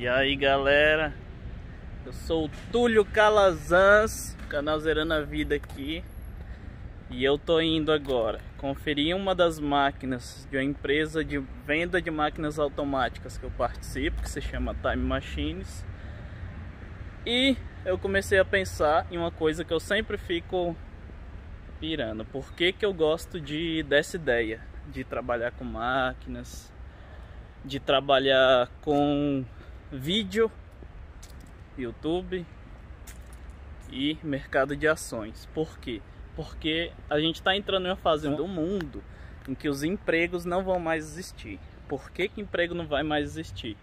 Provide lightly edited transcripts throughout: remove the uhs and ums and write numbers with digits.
E aí galera, eu sou o Túlio Calazans, canal Zerando a Vida aqui. E eu tô indo agora conferir uma das máquinas de uma empresa de venda de máquinas automáticas que eu participo, que se chama Time Machines. E eu comecei a pensar em uma coisa que eu sempre fico pirando. Por que que eu gosto dessa ideia de trabalhar com máquinas, de trabalhar com vídeo, YouTube e mercado de ações? Por quê? Porque a gente está entrando em uma fase do mundo em que os empregos não vão mais existir. Por que que emprego não vai mais existir?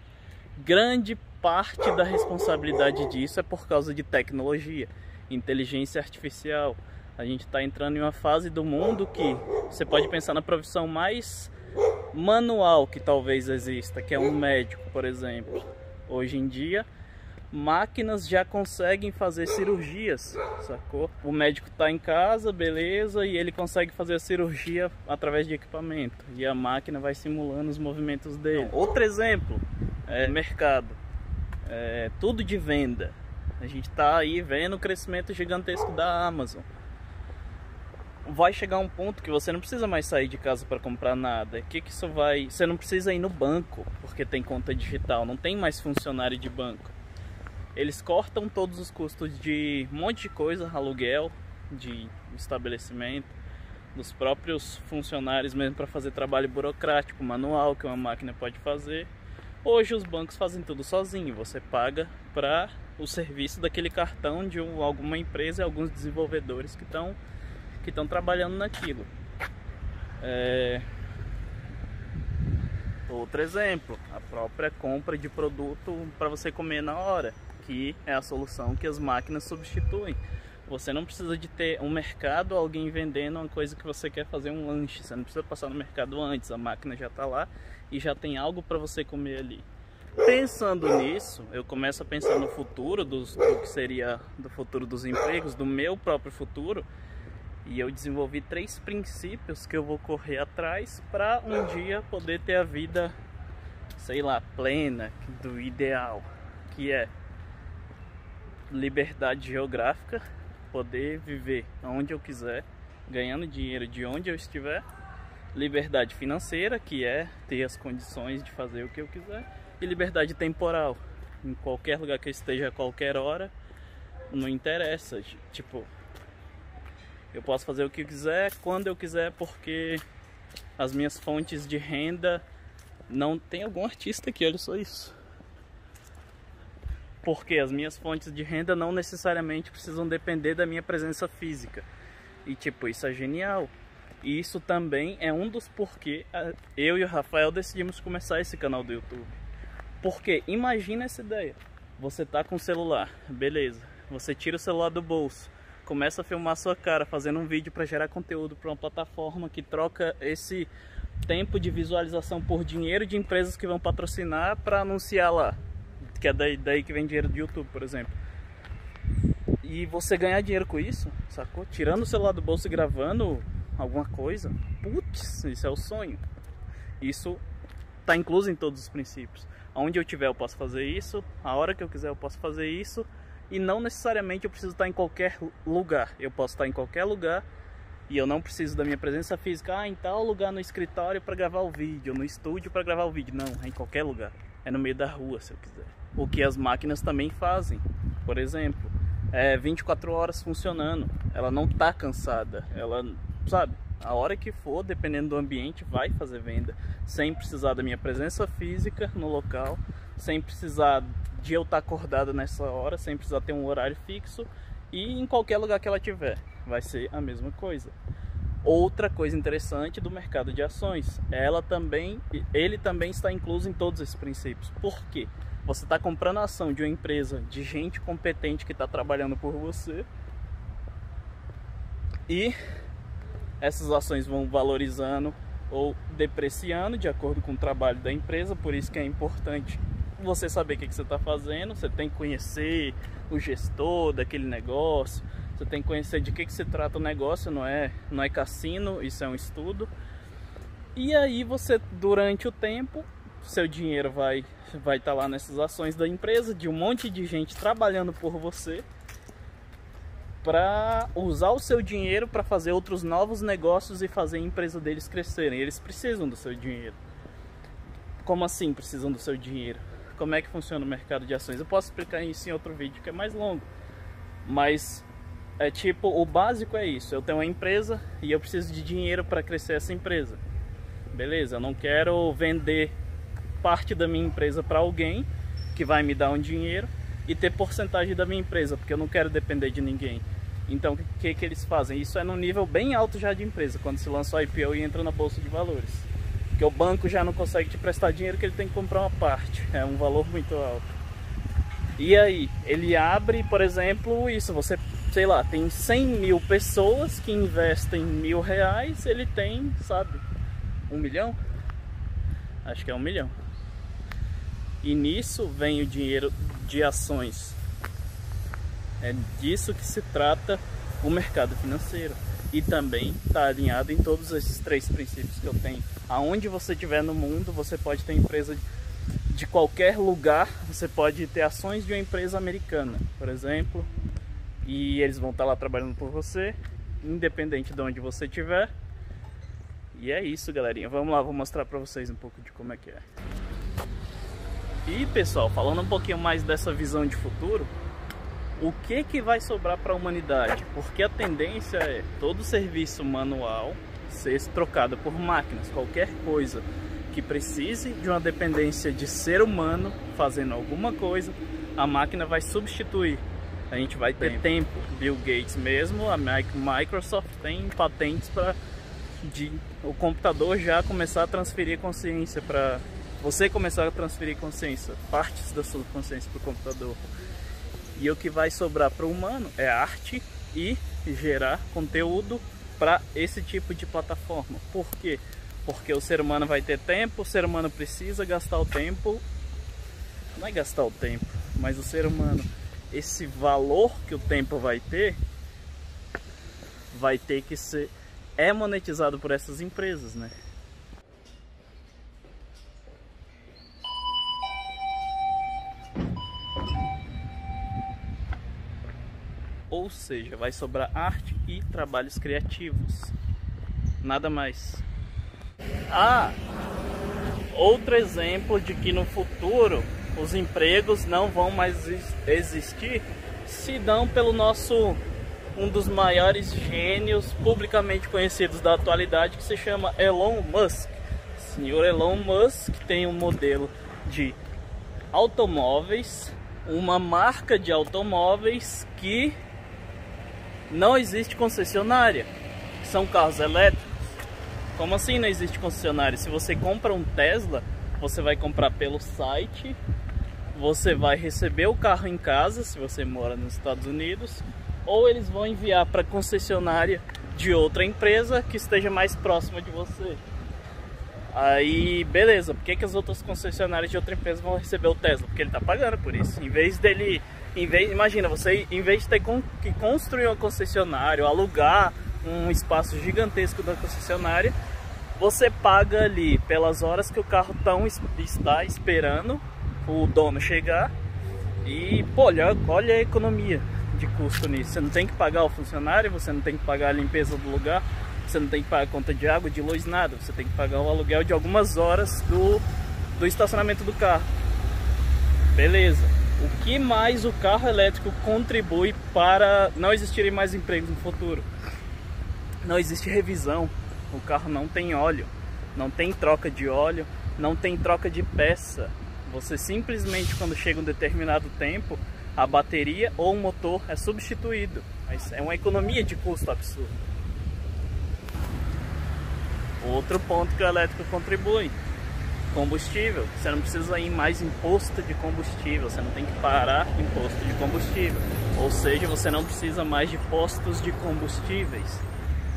Grande parte da responsabilidade disso é por causa de tecnologia, inteligência artificial. A gente está entrando em uma fase do mundo que você pode pensar na profissão mais manual que talvez exista, que é um médico, por exemplo. Hoje em dia, máquinas já conseguem fazer cirurgias, sacou? O médico está em casa, beleza, e ele consegue fazer a cirurgia através de equipamento. E a máquina vai simulando os movimentos dele. Outro exemplo é mercado. É tudo de venda. A gente está aí vendo o crescimento gigantesco da Amazon. Vai chegar um ponto que você não precisa mais sair de casa para comprar nada. Que isso vai? Você não precisa ir no banco, porque tem conta digital, não tem mais funcionário de banco. Eles cortam todos os custos de um monte de coisa, aluguel de estabelecimento, dos próprios funcionários mesmo, para fazer trabalho burocrático, manual, que uma máquina pode fazer. Hoje os bancos fazem tudo sozinho, você paga para o serviço daquele cartão de alguma empresa e alguns desenvolvedores que estão trabalhando naquilo. Outro exemplo, a própria compra de produto para você comer na hora, que é a solução que as máquinas substituem. Você não precisa de ter um mercado, alguém vendendo uma coisa que você quer fazer, um lanche. Você não precisa passar no mercado antes, a máquina já está lá e já tem algo para você comer ali. Pensando nisso, eu começo a pensar no futuro, do que seria do futuro dos empregos, do meu próprio futuro. E eu desenvolvi 3 princípios que eu vou correr atrás para um dia poder ter a vida, sei lá, plena, do ideal. Que é liberdade geográfica, poder viver onde eu quiser, ganhando dinheiro de onde eu estiver. Liberdade financeira, que é ter as condições de fazer o que eu quiser. E liberdade temporal, em qualquer lugar que eu esteja, a qualquer hora, não interessa, tipo... Eu posso fazer o que eu quiser, quando eu quiser, porque as minhas fontes de renda não tem algum artista aqui, olha só isso. Porque as minhas fontes de renda não necessariamente precisam depender da minha presença física. E tipo, isso é genial. E isso também é um dos porquê eu e o Rafael decidimos começar esse canal do YouTube. Porque imagina essa ideia. Você tá com o celular, beleza. Você tira o celular do bolso, começa a filmar a sua cara, fazendo um vídeo para gerar conteúdo para uma plataforma que troca esse tempo de visualização por dinheiro de empresas que vão patrocinar para anunciar lá. Que é daí que vem dinheiro do YouTube, por exemplo. E você ganhar dinheiro com isso, sacou? Tirando o celular do bolso e gravando alguma coisa. Putz, isso é o sonho. Isso tá incluso em todos os princípios. Aonde eu tiver eu posso fazer isso, a hora que eu quiser eu posso fazer isso. E não necessariamente eu preciso estar em qualquer lugar. Eu posso estar em qualquer lugar e eu não preciso da minha presença física. Ah, em tal lugar no escritório para gravar o vídeo, no estúdio para gravar o vídeo. Não, é em qualquer lugar. É no meio da rua se eu quiser. O que as máquinas também fazem. Por exemplo, é 24 horas funcionando. Ela não está cansada. Ela, sabe, a hora que for, dependendo do ambiente, vai fazer venda. Sem precisar da minha presença física no local. Sem precisar de eu estar acordado nessa hora, sem precisar ter um horário fixo. E em qualquer lugar que ela tiver, vai ser a mesma coisa. Outra coisa interessante do mercado de ações, ele também está incluso em todos esses princípios. Por quê? Você está comprando a ação de uma empresa, de gente competente que está trabalhando por você. E essas ações vão valorizando ou depreciando de acordo com o trabalho da empresa. Por isso que é importante você saber o que você está fazendo. Você tem que conhecer o gestor daquele negócio, você tem que conhecer de que se trata o negócio. Não é cassino, isso é um estudo. E aí você, durante o tempo, seu dinheiro vai estar lá nessas ações da empresa, de um monte de gente trabalhando por você, para usar o seu dinheiro para fazer outros novos negócios e fazer a empresa deles crescerem. Eles precisam do seu dinheiro. Como assim precisam do seu dinheiro? Como é que funciona o mercado de ações? Eu posso explicar isso em outro vídeo que é mais longo, mas é tipo, o básico é isso: eu tenho uma empresa e eu preciso de dinheiro para crescer essa empresa. Beleza, eu não quero vender parte da minha empresa para alguém que vai me dar um dinheiro e ter porcentagem da minha empresa, porque eu não quero depender de ninguém. Então o que eles fazem? Isso é num nível bem alto já de empresa, quando se lança o IPO e entra na bolsa de valores, porque o banco já não consegue te prestar dinheiro, que ele tem que comprar uma parte, é um valor muito alto. E aí, ele abre, por exemplo, isso, você, sei lá, tem 100 mil pessoas que investem R$1.000, ele tem, sabe, 1 milhão? Acho que é 1 milhão. E nisso vem o dinheiro de ações. É disso que se trata o mercado financeiro. E também está alinhado em todos esses 3 princípios que eu tenho. Aonde você estiver no mundo, você pode ter empresa de qualquer lugar. Você pode ter ações de uma empresa americana, por exemplo, e eles vão estar lá trabalhando por você, independente de onde você estiver. E é isso, galerinha. Vamos lá, vou mostrar pra vocês um pouco de como é que é. E, pessoal, falando um pouquinho mais dessa visão de futuro, o que vai sobrar para a humanidade? Porque a tendência é todo serviço manual ser trocado por máquinas. Qualquer coisa que precise de uma dependência de ser humano fazendo alguma coisa, a máquina vai substituir. A gente vai ter tempo. Bill Gates mesmo, a Microsoft tem patentes para o computador já começar a transferir consciência para... Você começar a transferir consciência, partes da sua consciência para o computador. E o que vai sobrar para o humano é arte e gerar conteúdo para esse tipo de plataforma. Por quê? Porque o ser humano vai ter tempo, o ser humano precisa gastar o tempo. Não é gastar o tempo, mas o ser humano, esse valor que o tempo vai ter que ser monetizado por essas empresas, né? Ou seja, vai sobrar arte e trabalhos criativos. Nada mais. Ah, outro exemplo de que no futuro os empregos não vão mais existir, se não pelo nosso, um dos maiores gênios publicamente conhecidos da atualidade, que se chama Elon Musk. O senhor Elon Musk tem um modelo de automóveis, uma marca de automóveis que não existe concessionária, são carros elétricos. Como assim não existe concessionária? Se você compra um Tesla, você vai comprar pelo site, você vai receber o carro em casa, se você mora nos Estados Unidos, ou eles vão enviar para concessionária de outra empresa que esteja mais próxima de você. Aí, beleza, por que as outras concessionárias de outra empresa vão receber o Tesla? Porque ele tá pagando por isso. Imagina, você, em vez de ter que construir uma concessionária, alugar um espaço gigantesco da concessionária, você paga ali pelas horas que o carro está esperando o dono chegar. E, pô, olha a economia de custo nisso. Você não tem que pagar o funcionário, você não tem que pagar a limpeza do lugar, você não tem que pagar a conta de água, de luz, nada. Você tem que pagar o aluguel de algumas horas do estacionamento do carro. Beleza. O que mais o carro elétrico contribui para não existirem mais empregos no futuro? Não existe revisão, o carro não tem óleo, não tem troca de óleo, não tem troca de peça. Você simplesmente, quando chega um determinado tempo, a bateria ou o motor é substituído. Mas é uma economia de custo absurda. Outro ponto que o elétrico contribui: combustível. Você não precisa ir mais imposto de combustível, você não tem que parar imposto de combustível, ou seja, você não precisa mais de postos de combustíveis.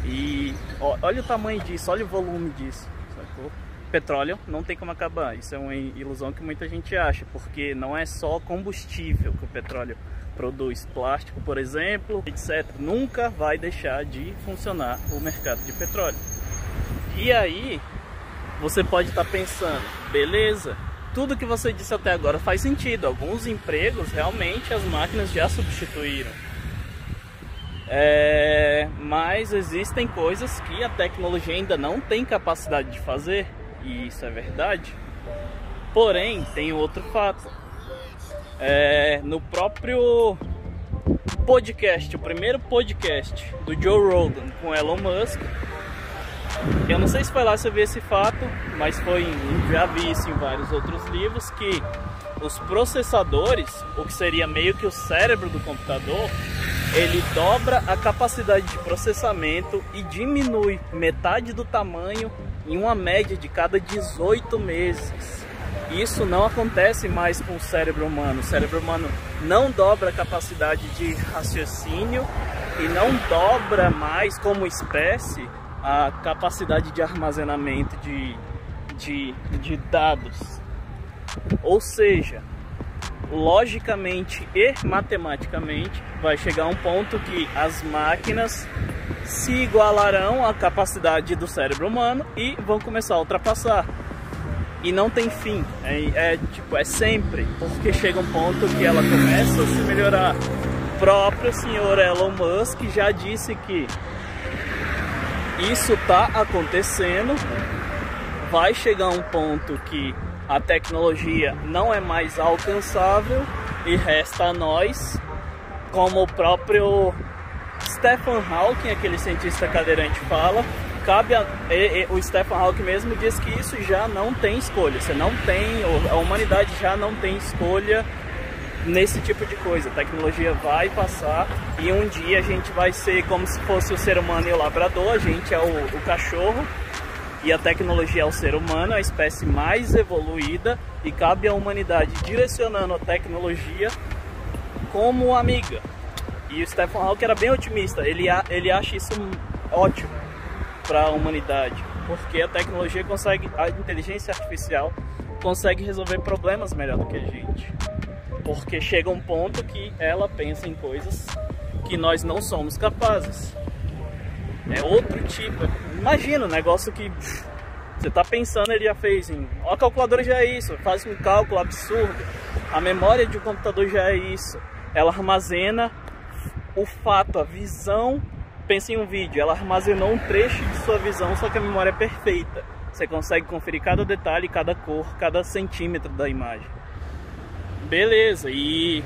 E olha o tamanho disso, olha o volume disso, sacou? Petróleo não tem como acabar, isso é uma ilusão que muita gente acha, porque não é só combustível que o petróleo produz, plástico, por exemplo, etc. Nunca vai deixar de funcionar o mercado de petróleo. E aí você pode estar pensando, beleza, tudo que você disse até agora faz sentido, alguns empregos realmente as máquinas já substituíram. Mas existem coisas que a tecnologia ainda não tem capacidade de fazer, e isso é verdade. Porém, tem outro fato. No próprio podcast, o primeiro podcast do Joe Rogan com Elon Musk, eu não sei se foi lá que eu vi esse fato, mas foi, já vi isso em vários outros livros, que os processadores, o que seria meio que o cérebro do computador, ele dobra a capacidade de processamento e diminui metade do tamanho em uma média de cada 18 meses. Isso não acontece mais com o cérebro humano. O cérebro humano não dobra a capacidade de raciocínio e não dobra mais, como espécie, a capacidade de armazenamento de dados. Ou seja, logicamente e matematicamente vai chegar um ponto que as máquinas se igualarão à capacidade do cérebro humano e vão começar a ultrapassar, e não tem fim, é sempre, porque chega um ponto que ela começa a se melhorar. O próprio senhor Elon Musk já disse que isso está acontecendo, vai chegar um ponto que a tecnologia não é mais alcançável e resta a nós, como o próprio Stephen Hawking, aquele cientista cadeirante, fala, o Stephen Hawking mesmo diz que isso já não tem escolha, a humanidade já não tem escolha nesse tipo de coisa. A tecnologia vai passar e um dia a gente vai ser como se fosse o ser humano e o labrador, a gente é o cachorro. E a tecnologia é o ser humano, a espécie mais evoluída, e cabe à humanidade direcionando a tecnologia como amiga. E o Stephen Hawking era bem otimista, ele acha isso ótimo para a humanidade, porque a tecnologia consegue, a inteligência artificial consegue resolver problemas melhor do que a gente. Porque chega um ponto que ela pensa em coisas que nós não somos capazes. É outro tipo. Imagina um negócio que você tá pensando, ele já fez em... Ó, a calculadora já é isso, faz um cálculo absurdo. A memória de um computador já é isso. Ela armazena o fato, a visão. Pensa em um vídeo, ela armazenou um trecho de sua visão, só que a memória é perfeita. Você consegue conferir cada detalhe, cada cor, cada centímetro da imagem. Beleza, e...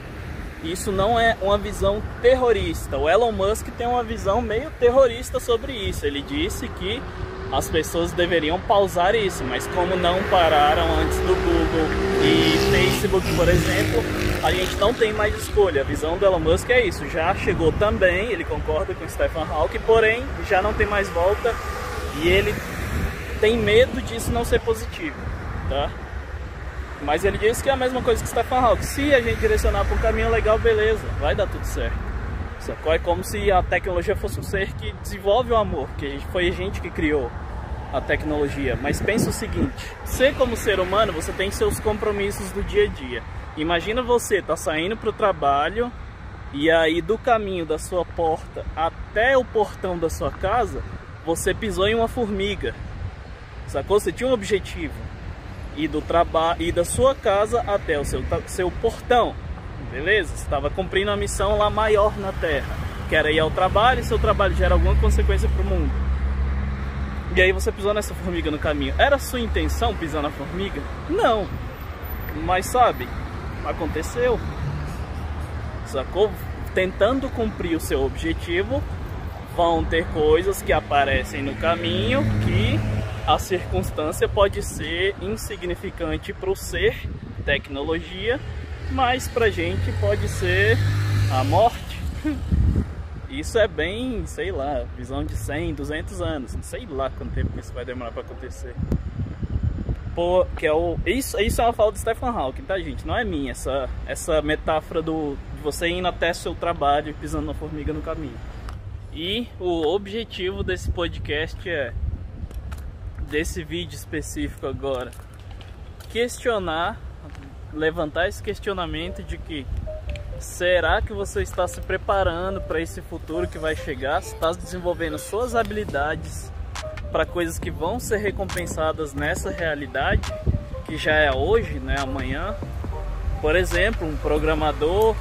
isso não é uma visão terrorista. O Elon Musk tem uma visão meio terrorista sobre isso. Ele disse que as pessoas deveriam pausar isso, mas como não pararam antes do Google e Facebook, por exemplo, a gente não tem mais escolha. A visão do Elon Musk é isso. Já chegou também, ele concorda com o Stephen Hawking, porém já não tem mais volta e ele tem medo disso não ser positivo, tá? Mas ele disse que é a mesma coisa que Stephen Hawking. Se a gente direcionar para um caminho legal, beleza, vai dar tudo certo. Sacou? É como se a tecnologia fosse um ser que desenvolve o amor, que foi a gente que criou a tecnologia. Mas pensa o seguinte, você como ser humano, você tem seus compromissos do dia a dia. Imagina você tá saindo para o trabalho e aí do caminho da sua porta até o portão da sua casa, você pisou em uma formiga. Sacou? Você tinha um objetivo. E do trabalho e da sua casa até o seu portão, beleza? Você estava cumprindo a missão lá maior na Terra, que era ir ao trabalho, e seu trabalho gera alguma consequência para o mundo. E aí você pisou nessa formiga no caminho. Era sua intenção pisar na formiga? Não. Mas sabe, aconteceu. Sacou? Tentando cumprir o seu objetivo, vão ter coisas que aparecem no caminho que a circunstância pode ser insignificante para o ser, tecnologia, mas para a gente pode ser a morte. Isso é bem, sei lá, visão de 100, 200 anos, não sei lá quanto tempo isso vai demorar para acontecer. Pô, que é o... isso é uma fala do Stephen Hawking, tá gente? Não é minha, essa metáfora de você indo até seu trabalho e pisando uma formiga no caminho. E o objetivo desse podcast é... desse vídeo específico agora, levantar esse questionamento de que será que você está se preparando para esse futuro que vai chegar? Você está desenvolvendo suas habilidades para coisas que vão ser recompensadas nessa realidade, que já é hoje, né, amanhã. Por exemplo, um programador,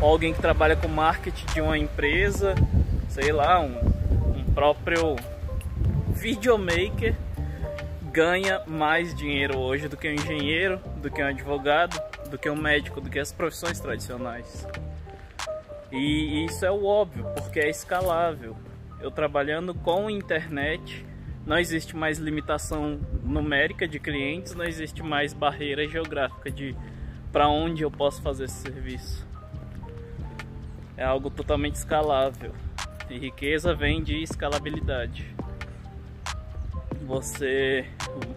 alguém que trabalha com marketing de uma empresa, sei lá, um próprio videomaker ganha mais dinheiro hoje do que um engenheiro, do que um advogado, do que um médico, do que as profissões tradicionais. E isso é o óbvio, porque é escalável. Eu trabalhando com internet, não existe mais limitação numérica de clientes, não existe mais barreira geográfica de para onde eu posso fazer esse serviço. É algo totalmente escalável. E riqueza vem de escalabilidade.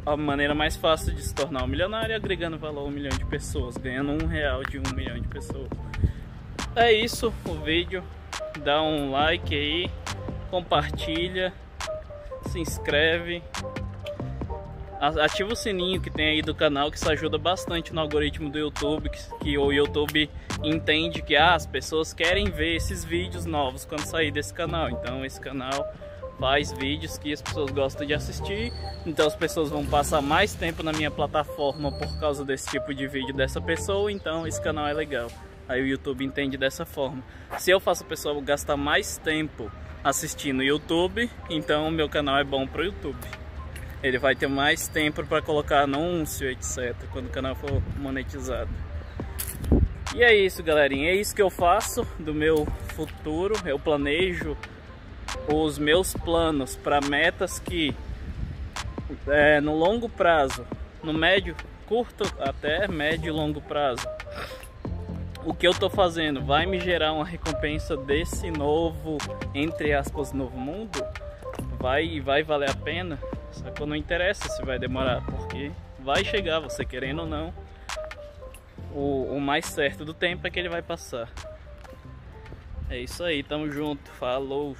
A maneira mais fácil de se tornar um milionário é agregando valor a 1 milhão de pessoas, ganhando R$1 de 1 milhão de pessoas. É isso o vídeo. Dá um like aí, compartilha, se inscreve, ativa o sininho que tem aí do canal, que isso ajuda bastante no algoritmo do YouTube, que o YouTube entende que as pessoas querem ver esses vídeos novos quando sair desse canal. Então esse canal faz vídeos que as pessoas gostam de assistir, então as pessoas vão passar mais tempo na minha plataforma por causa desse tipo de vídeo dessa pessoa, então esse canal é legal. Aí o YouTube entende dessa forma. Se eu faço a pessoa gastar mais tempo assistindo YouTube, então o meu canal é bom para o YouTube. Ele vai ter mais tempo para colocar anúncio, etc, quando o canal for monetizado. E é isso, galerinha. É isso que eu faço do meu futuro. Eu planejo os meus planos para metas que no longo prazo, no médio, curto até médio e longo prazo, o que eu tô fazendo vai me gerar uma recompensa desse novo, entre aspas, novo mundo? Vai valer a pena? Só que não interessa se vai demorar, porque vai chegar, você querendo ou não. O mais certo do tempo é que ele vai passar. É isso aí, tamo junto, falou!